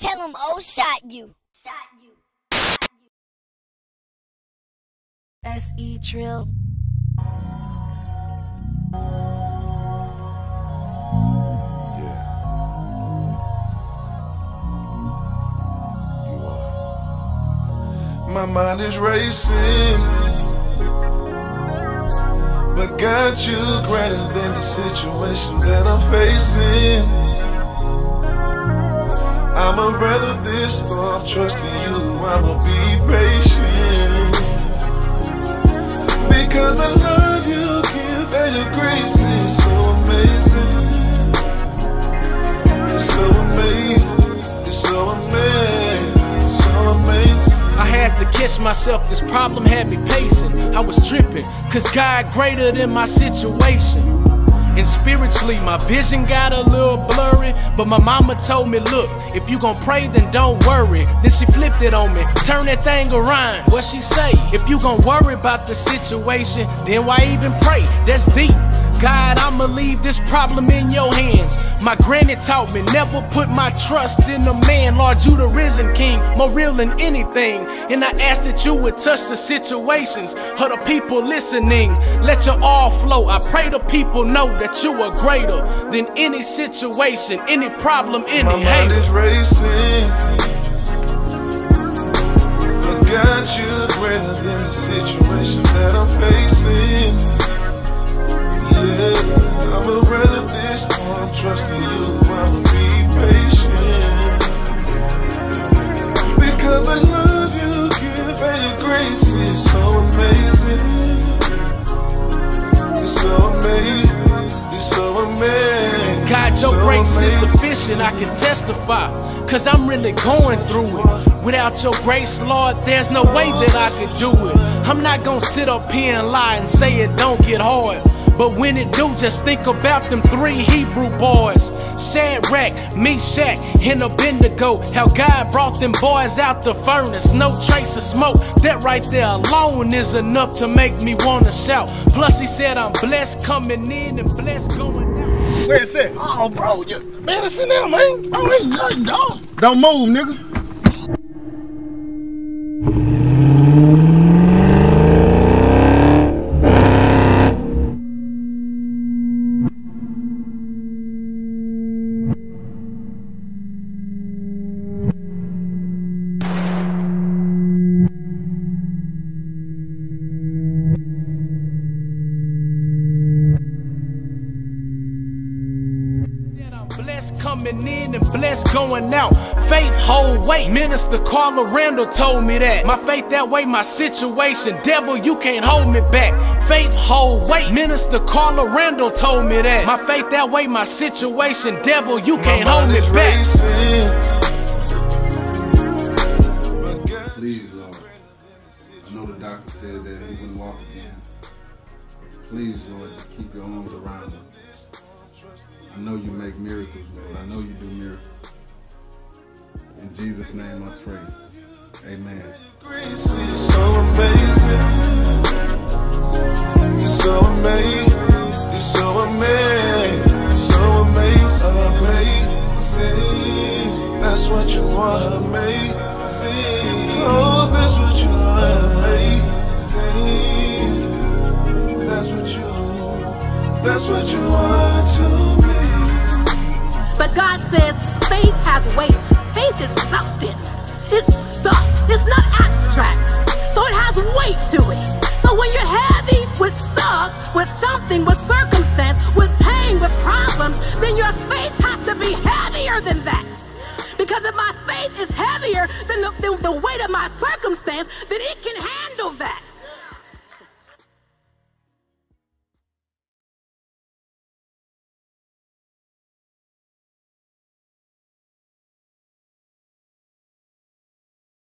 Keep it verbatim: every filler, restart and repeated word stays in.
Tell him O shot you. Shot you. Shot you. S E Trill. My mind is racing, but God, you greater than the situation that I'm facing. I'ma rather this storm, trusting you, I'ma be patient, because I love you, give, and your grace is so amazing. It's so amazing, it's so amazing, it's so amazing. I had to catch myself, this problem had me pacing. I was tripping, cause God greater than my situation. And spiritually, my vision got a little blurry, but my mama told me, look, if you gon' pray, then don't worry. Then she flipped it on me, turn that thing around. What she say? If you gon' worry about the situation, then why even pray? That's deep. God, I'ma leave this problem in your hands. My granny taught me, never put my trust in a man. Lord, you the risen king, more real than anything. And I ask that you would touch the situations of the people listening. Let your all flow. I pray the people know that you are greater than any situation, any problem, any my hate. My mind is racing, but God, you're greater than the situation that I'm facing. Yeah, I'm a brother this time, trusting you, I'ma be patient, because I love you, give, and your grace is so amazing. It's so amazing, it's so amazing. God, your grace is sufficient, I can testify, cause I'm really going through it. Without your grace, Lord, there's no way that I could do it. I'm not gonna sit up here and lie and say it don't get hard, but when it do, just think about them three Hebrew boys, Shadrach, Meshach, and Abednego. How God brought them boys out the furnace, no trace of smoke. That right there alone is enough to make me wanna shout. Plus he said I'm blessed coming in and blessed going out. Where it's at? Oh bro, you, man, it's in there, man. Bro, ain't nothing, dog. Don't move, nigga. Coming in and blessed going out. Faith whole weight. Minister Carla Randall told me that. My faith that way, my situation. Devil, you can't hold me back. Faith whole weight. Minister Carla Randall told me that. My faith that way, my situation. Devil, you can't hold me back. Please, Lord. I know the doctor said that he wouldn't walk again. Please, Lord, just keep your arms around him. I know you make miracles, Lord. I know you do miracles. In Jesus' name I pray. Amen. Grace is so amazing. It's so amazing. It's so amazing. It's so amazing. That's what you are, amazing. Oh, that's what you are, amazing. That's what you are. That's what you are to me. But God says faith has weight. Faith is substance. It's stuff. It's not abstract. So it has weight to it. So when you're heavy with stuff, with something, with circumstance, with pain, with problems, then your faith has to be heavier than that. Because if my faith is heavier than the, than the weight of my circumstance, then it can handle that.